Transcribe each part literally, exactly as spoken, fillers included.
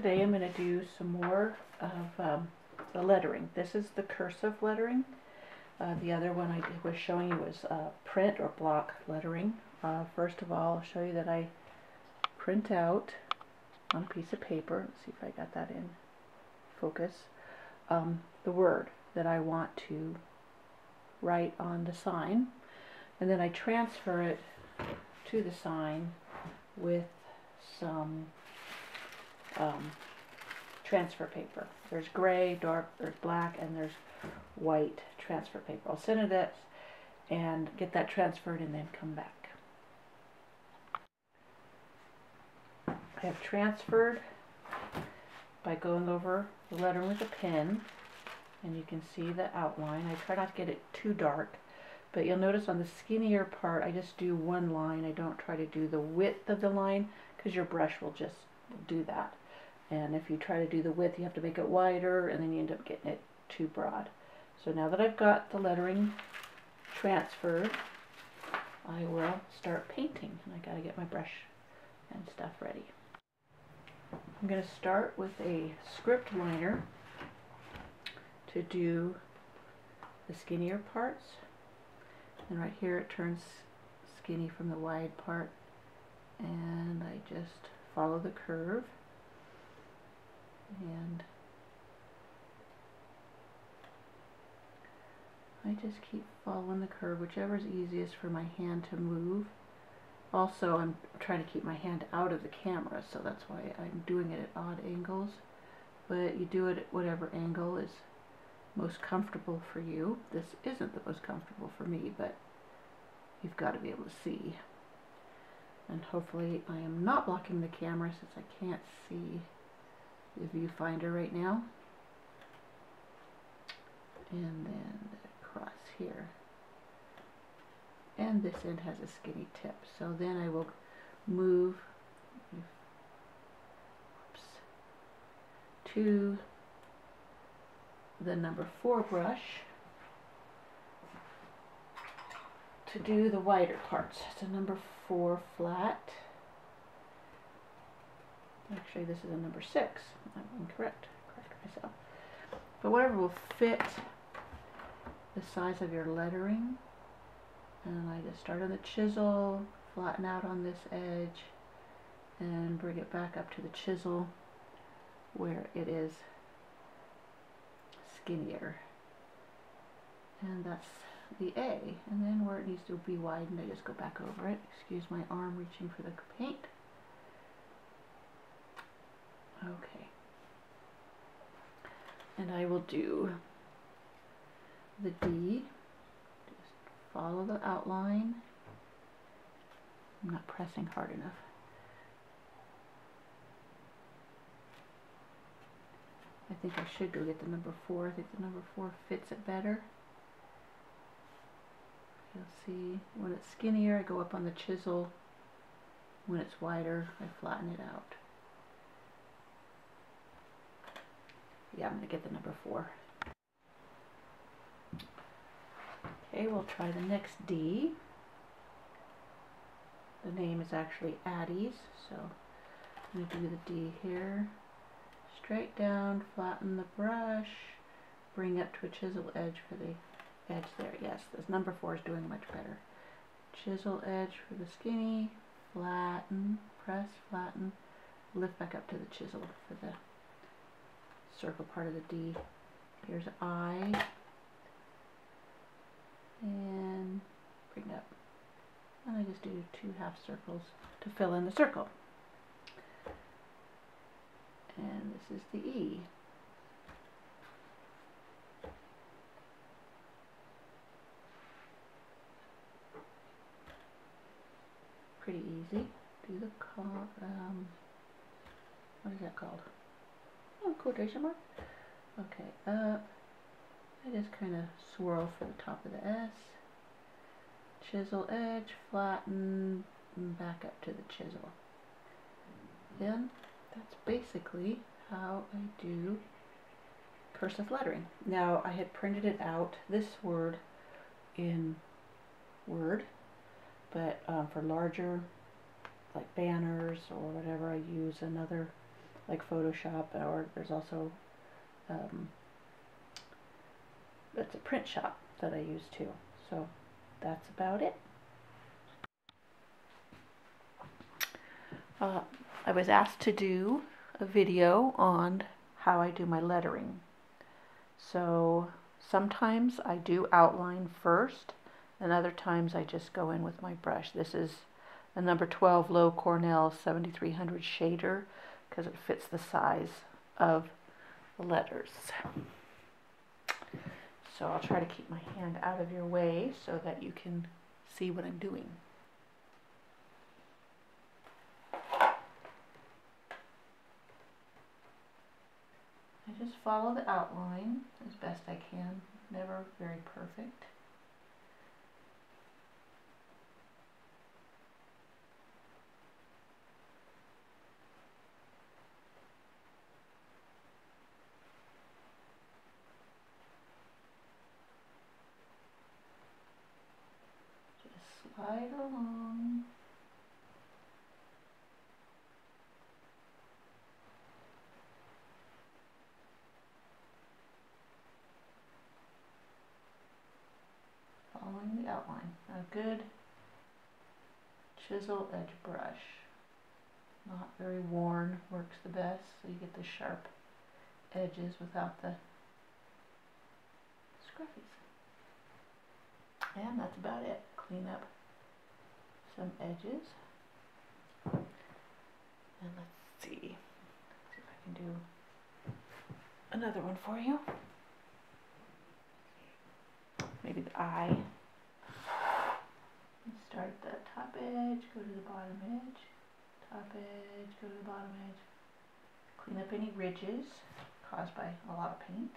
today I'm going to do some more of um, the lettering. This is the cursive lettering. Uh, the other one I was showing you was uh, print or block lettering. Uh, first of all, I'll show you that I print out on a piece of paper. Let's see if I got that in focus. Um, the word that I want to write on the sign, and then I transfer it to the sign with some um, transfer paper. There's gray, dark, there's black, and there's white transfer paper. I'll send it this and get that transferred and then come back. I have transferred by going over the lettering with a pen, and you can see the outline. I try not to get it too dark, but you'll notice on the skinnier part I just do one line. I don't try to do the width of the line because your brush will just do that. And if you try to do the width, you have to make it wider and then you end up getting it too broad. So now that I've got the lettering transferred, I will start painting, and I gotta get my brush and stuff ready. I'm going to start with a script liner to do the skinnier parts, and right here it turns skinny from the wide part, and I just follow the curve and I just keep following the curve, whichever is easiest for my hand to move. Also, I'm trying to keep my hand out of the camera, so that's why I'm doing it at odd angles. But you do it at whatever angle is most comfortable for you. This isn't the most comfortable for me, but you've got to be able to see. And hopefully I am not blocking the camera since I can't see the viewfinder right now. And then across here. And this end has a skinny tip. So then I will move oops, to the number four brush to do the wider parts. It's a number four flat. Actually, this is a number six. I'm incorrect. Correct myself. But whatever will fit the size of your lettering. And I just start on the chisel, flatten out on this edge, and bring it back up to the chisel where it is skinnier. And that's the A. And then where it needs to be widened, I just go back over it. Excuse my arm reaching for the paint. Okay. And I will do the D. Follow the outline. I'm not pressing hard enough. I think I should go get the number four. I think the number four fits it better. You'll see when it's skinnier, I go up on the chisel. When it's wider, I flatten it out. Yeah, I'm going to get the number four. Okay, we'll try the next D. The name is actually Addie's, so I'm going to do the D here. Straight down, flatten the brush, bring up to a chisel edge for the edge there. Yes, this number four is doing much better. Chisel edge for the skinny, flatten, press, flatten, lift back up to the chisel for the circle part of the D. Here's I. And bring it up, and I just do two half circles to fill in the circle. And this is the E. Pretty easy. Do the call, um, what is that called? Oh, quotation mark. Okay. Uh. I just kind of swirl for the top of the S, chisel edge, flatten, and back up to the chisel. Then that's basically how I do cursive lettering. Now I had printed it out, this word in Word, but um, for larger, like banners or whatever, I use another like Photoshop, or there's also um, it's a print shop that I use too. So that's about it. Uh, I was asked to do a video on how I do my lettering. So sometimes I do outline first, and other times I just go in with my brush. This is a number twelve Low Cornell seventy-three hundred shader because it fits the size of the letters. So I'll try to keep my hand out of your way so that you can see what I'm doing. I just follow the outline as best I can, never very perfect. Just slide along. Outline. A good chisel edge brush, not very worn, works the best, so you get the sharp edges without the scruffies. And that's about it. Clean up some edges. And let's see, let's see if I can do another one for you. Maybe the eye. Start at the top edge, go to the bottom edge, top edge, go to the bottom edge. Clean up any ridges caused by a lot of paint.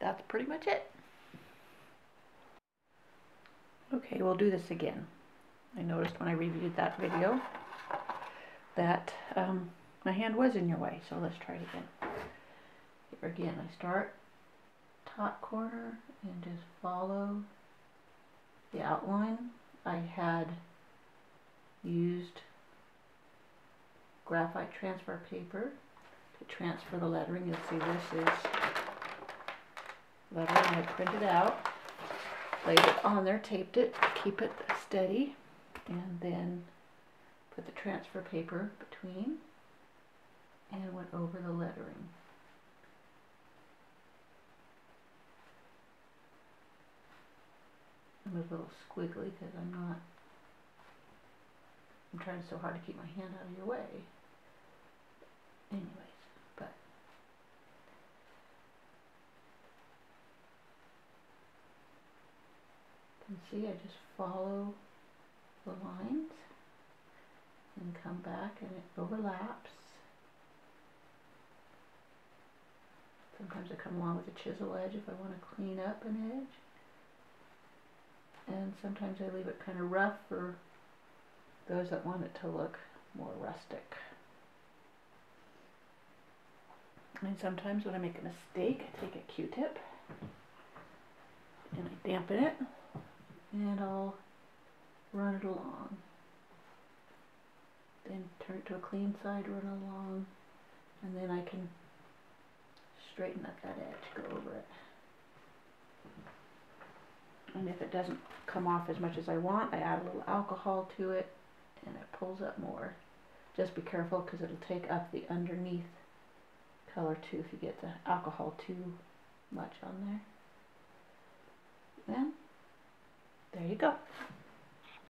That's pretty much it. Okay, we'll do this again. I noticed when I reviewed that video that um, my hand was in your way, so let's try it again. Here again, I start top corner and just follow the outline. I had used graphite transfer paper to transfer the lettering. You'll see this is lettering. I printed out, laid it on there, taped it, keep it steady, and then put the transfer paper between and went over the lettering. I'm a little squiggly because I'm not, I'm trying so hard to keep my hand out of your way. Anyways, but and see, I just follow the lines and come back, and it overlaps. Sometimes I come along with a chisel edge if I want to clean up an edge. And sometimes I leave it kind of rough for those that want it to look more rustic. And sometimes when I make a mistake, I take a Q-tip and I dampen it. And I'll run it along. Then turn it to a clean side, run along, and then I can straighten up that edge, go over it. And if it doesn't come off as much as I want, I add a little alcohol to it, and it pulls up more. Just be careful because it'll take up the underneath color too if you get the alcohol too much on there. Then there you go.